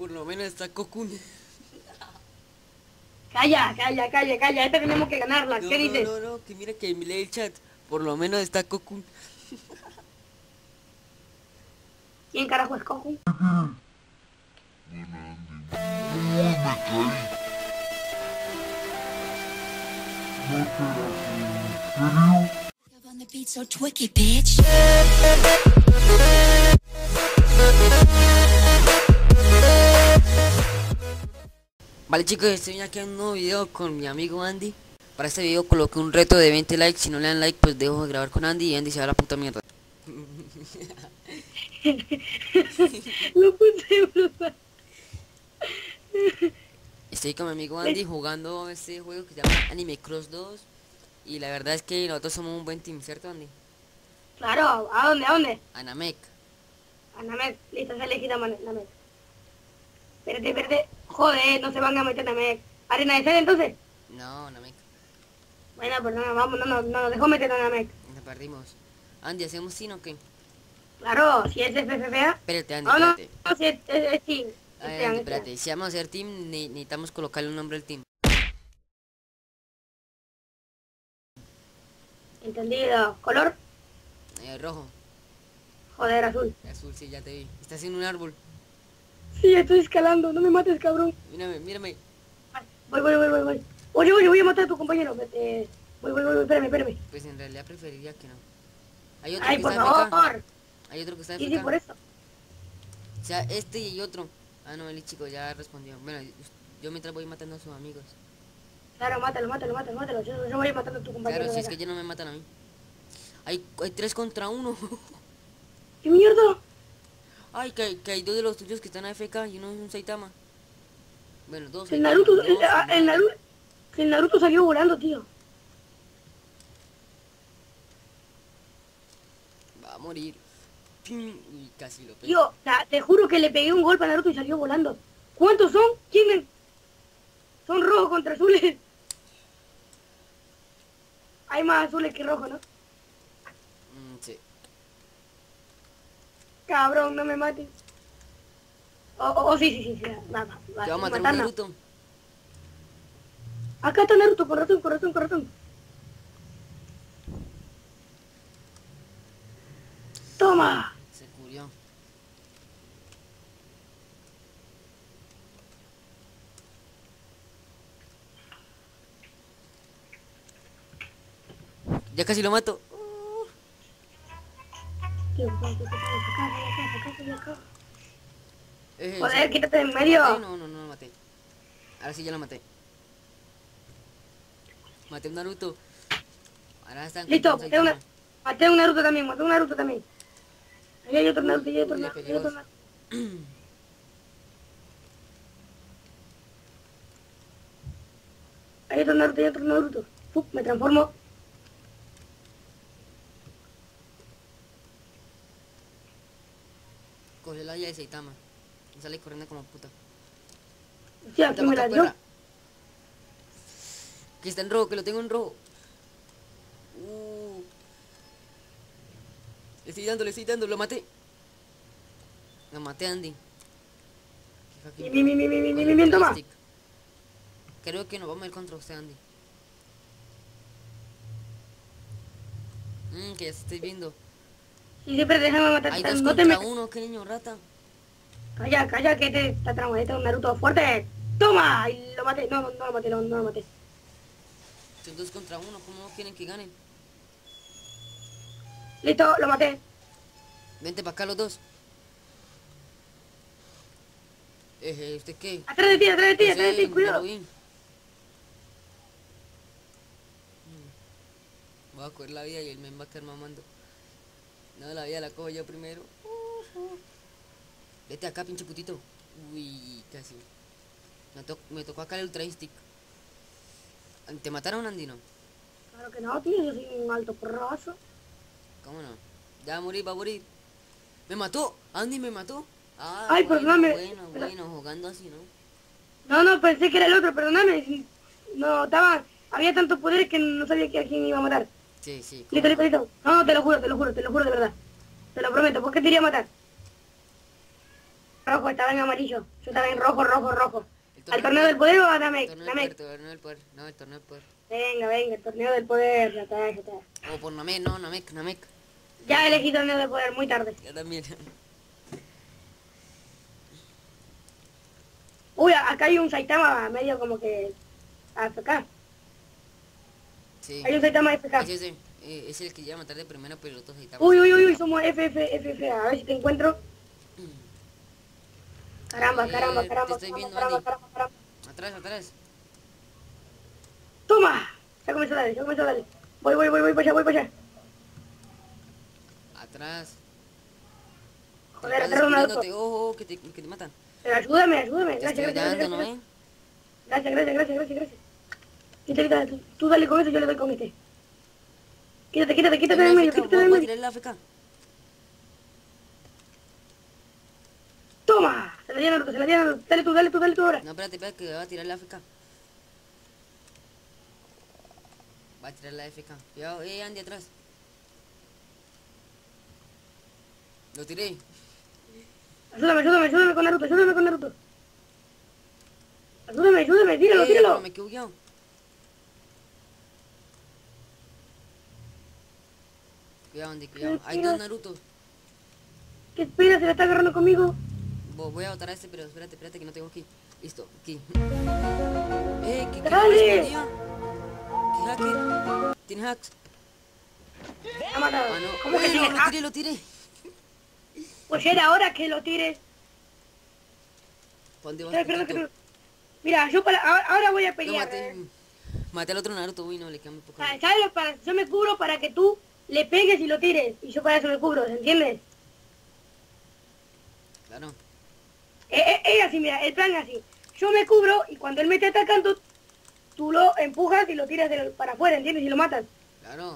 Por lo menos está Kokune. Calla, esta tenemos que ganarla, ¿qué dices? No, que mira que me lee el chat. Por lo menos está Kokune. ¿Quién carajo es Kokune? Vale chicos, estoy aquí en un nuevo video con mi amigo Andy. Para este video coloqué un reto de 20 likes. Si no le dan like pues dejo de grabar con Andy. Y Andy se va a la puta mierda. Lo puse brutal. Estoy con mi amigo Andy jugando este juego que se llama Anime Cross 2. Y la verdad es que nosotros somos un buen team, ¿cierto Andy? Claro, ¿a dónde? ¿A dónde? A Namek. A Namek, listo, se ha elegido a Namek. Espérate, joder, no se van a meter a Namek. ¿Arena de ser entonces? No, Namek. Bueno, pues no, vamos, no nos dejó meter a Namek. Nos perdimos. Andy, ¿hacemos sin o qué? Claro, si es FFA. Espérate, Andy, espérate. No, si es team. Andy, espérate, si vamos a hacer team, necesitamos colocarle un nombre al team. Entendido. ¿Color? Rojo. Joder, azul. Azul, sí, ya te vi. Estás en un árbol. Sí, estoy escalando. No me mates, cabrón. Mírame. Voy. Oye, voy a matar a tu compañero. Voy. Espérame. Pues en realidad preferiría que no. Hay otro. ¡Ay, que por favor! Hay otro que está en FK. Sí, por eso. O sea, este y otro. Ah, no, el chico ya respondió. Bueno, yo mientras voy matando a sus amigos. Claro, mátalo. Yo voy matando a tu compañero. Claro, si es que ya no me matan a mí. Hay 3 contra 1. ¡Qué mierda! Ay, que hay 2 de los tuyos que están AFK y uno es un Saitama. Bueno, 2. El Naruto, el Naruto salió volando, tío. Va a morir. Y casi lo pegué. Tío, te juro que le pegué un golpe a Naruto y salió volando. ¿Cuántos son? ¿Quién? Son rojos contra azules. Hay más azules que rojos, ¿no? Sí. Cabrón, no me mates. Oh, sí. Va. Te va a matar un Naruto. Acá está Naruto, con ratón. Toma. Se curió. Ya casi lo mato. Joder, quítate de en medio. No lo maté. Ahora sí ya lo maté. Maté un Naruto. Ahora están. Listo, maté un Naruto también, Ahí hay otro Naruto, hay otro Naruto. Hay otro Naruto, me transformo. Coge la olla de Saitama. Y sale corriendo como puta. Sí, aquí me la dio. Que está en rojo, que lo tengo en rojo. Le estoy dando, lo maté. Lo maté a Andy. Bien, toma. Creo que nos vamos a ir contra usted, Andy. Que ya se estoy viendo. Y siempre déjame matar. Hay 2 contra 1, qué niño rata. Calla, que te está tramando un Naruto fuerte. ¡Toma! Y lo maté, no lo maté. Son 2 contra 1, ¿cómo no quieren que ganen? Listo, lo maté. Vente para acá los dos. ¿Usted qué? Atrás de ti, cuidado. Voy a coger la vida y el men va a estar mamando. No, la vida la cojo yo primero. Vete acá, pinche putito. Uy, casi. Me tocó acá el ultra stick. ¿Te mataron, Andino? Claro que no, tío. Yo soy un alto porrazo. ¿Cómo no? Ya va a morir. Me mató. Andy me mató. Ah, ay, bueno, perdóname. Bueno, jugando así, ¿no? No, pensé que era el otro. Perdóname. No, estaba... Había tantos poderes que no sabía que a quién iba a matar. Sí. Listo. No, te lo juro de verdad. Te lo prometo, ¿por qué te iría a matar? rojo, estaba en amarillo. Yo estaba en rojo, rojo, rojo. ¿Al torneo del poder o a Namek? Namek. Torneo del poder, no, el torneo del poder. Venga, venga, el torneo del poder, ya está, ya está. O por Namek, no, Namek, Namek. Ya elegí torneo del poder, muy tarde. Yo también. Uy, acá hay un Saitama medio como que... AFK. Sí. Hay un Saitama AFK. Sí. Es el que lleva a matar de primero, pero los dos Saitama. Uy, uy, uy, uy, somos FFA. A ver si te encuentro. Caramba, caramba, caramba, te estoy viendo, caramba. Atrás, atrás. ¡Toma! Ya comenzó la ley, ya comenzó la ley. Voy para allá, Atrás. Joder, atrás una vez. Ojo, que te matan. Pero ayúdame, ayúdame. Gracias. Quita, tú dale con eso, yo le doy con este. Quítate del medio, Voy a tirar la AFK. ¡Toma! Se la dieron, dale tú ahora. No, espérate, que va a tirar la AFK. Va a tirar la AFK. Cuidado, Andy atrás. Lo tiré. Ayúdame con Naruto, Ayúdame, tíralo. No, me quedo guiado. Cuidado, Andy, cuidado. Hay dos Naruto. ¿Qué espera? Se la está agarrando conmigo. Voy a botar a este, pero espérate que no tengo aquí. Listo, aquí. ¿Qué hacker? ¿Tiene hacks? Ha matado. Ah, no. ¿Cómo que tiene hacks? Lo tiré. Pues era hora que lo tires. ¿Dónde vas? Espera. Mira, yo ahora voy a pelear. Maté al otro Naruto, uy, no, le queda muy poco. ¿Sabes? Yo me cubro para que tú le pegues y lo tires. Y yo para eso me cubro, ¿se entiendes? Claro. Es así, mira, el plan es así. Yo me cubro y cuando él me esté atacando, tú lo empujas y lo tiras para afuera, ¿entiendes? Y lo matas. Claro.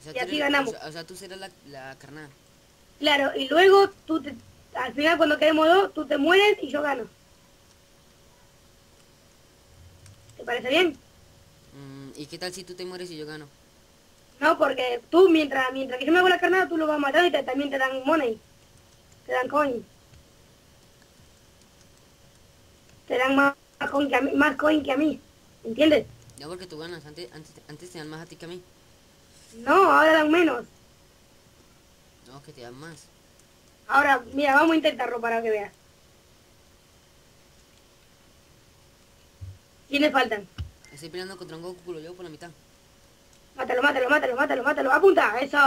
O sea, y así ganamos. O sea, tú serás la carnada. Claro, y luego tú al final cuando quedemos dos, tú te mueres y yo gano. ¿Te parece bien? ¿Y qué tal si tú te mueres y yo gano? No, porque tú mientras que yo me hago la carnada, tú lo vas matando y también te dan money. Te dan coin. Te dan más coin que a mí, ¿entiendes? No, porque tú ganas, antes te dan más a ti que a mí. No, ahora dan menos. No, que te dan más. Ahora, mira, vamos a intentarlo para que veas. ¿Quiénes faltan? Estoy peleando contra un Goku, culo, llevo por la mitad. Mátalo. ¡Apunta! ¡Eso!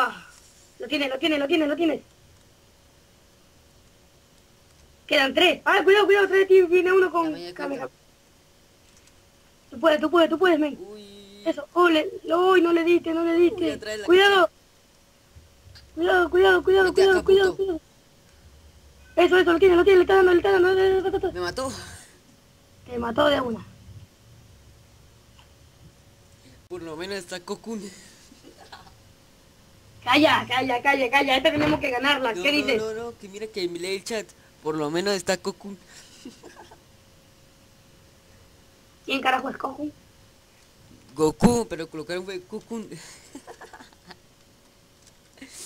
Lo tienes. Quedan tres. ¡Ah, cuidado! Tres, viene uno con... Tú puedes, men. Uy. Eso. Uy, no le diste. Uy, cuidado. Eso, lo tiene, le está dando. Me mató. Te mató de una. Por lo menos está Kokune. Calla, esta tenemos que ganarla, ¿qué dices? No, que mira que me lee el chat. Por lo menos está Goku. ¿Quién carajo es Goku? Goku, pero colocaron fue Goku.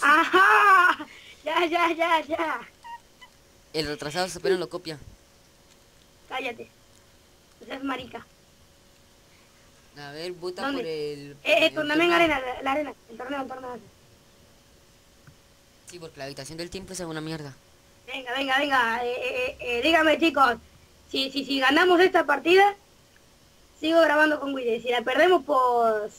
¡Ajá! Ya. El retrasado apenas lo copia. Cállate. Esa es marica. A ver, vota por el... torneo en arena, la arena. El torneo. Sí, porque la habitación del tiempo es una mierda. Venga, dígame chicos, si ganamos esta partida, sigo grabando con Guille, si la perdemos pues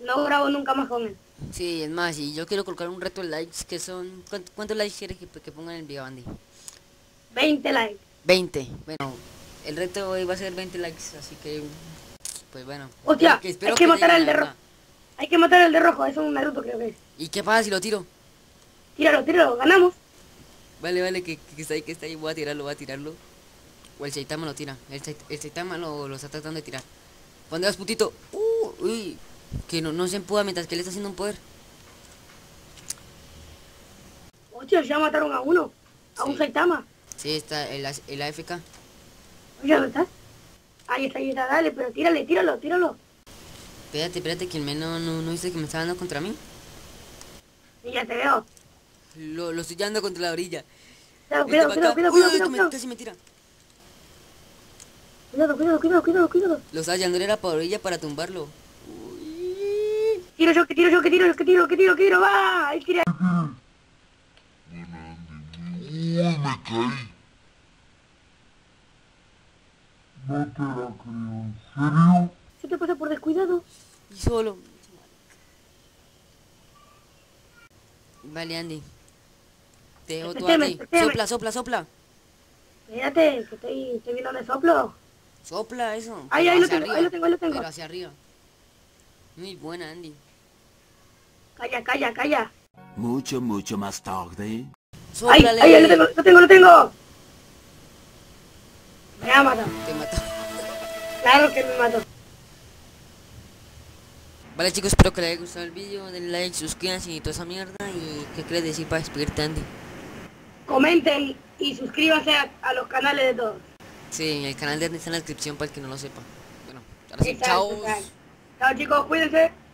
no grabo nunca más con él. Sí, es más, y yo quiero colocar un reto de likes que son, ¿cuántos likes quieres que pongan en el video, Andy? 20 likes. 20, bueno, el reto de hoy va a ser 20 likes, así que, pues bueno. Hostia, hay que matar al de rojo, es un Naruto creo que es. ¿Y qué pasa si lo tiro? Tíralo, ganamos. Vale, que está ahí, voy a tirarlo. O el Saitama lo tira, el Saitama lo está tratando de tirar. ¿Dónde vas, putito? Uy, que no se empuja mientras que le está haciendo un poder. Oye, ya mataron a uno, a un Saitama. Sí, está el AFK. Oye, ¿dónde estás? Ahí está, dale, pero tíralo. Espérate, que el menos no dice que me está dando contra mí. Y ya te veo. Lo estoy llevando contra la orilla. Cuidado, casi me tira. Cuidado. Los Saiyan, no era por ella para tumbarlo. Uy. Tiro yo, va. Ahí tira. Me caí. No te lo creo, ¿en serio? ¿Qué te pasa por descuidado? Y solo. Vale, Andy. Te dejo todo aquí. Sopla. Espérate, que estoy viendo el soplo. Sopla eso. Ahí lo tengo. Pero hacia arriba. Muy buena, Andy. Calla. Mucho más tarde. Sóplale. Ahí lo tengo. Me ha matado. Te mató. Claro que me mató. Vale, chicos, espero que les haya gustado el vídeo. Denle like, suscríbanse y toda esa mierda. ¿Y qué quieres decir para despedirte, Andy? Comenten y suscríbanse a los canales de todos. Sí, el canal de Andy está en la descripción para el que no lo sepa. Bueno, ahora sí, chao. Chao, chicos, cuídense.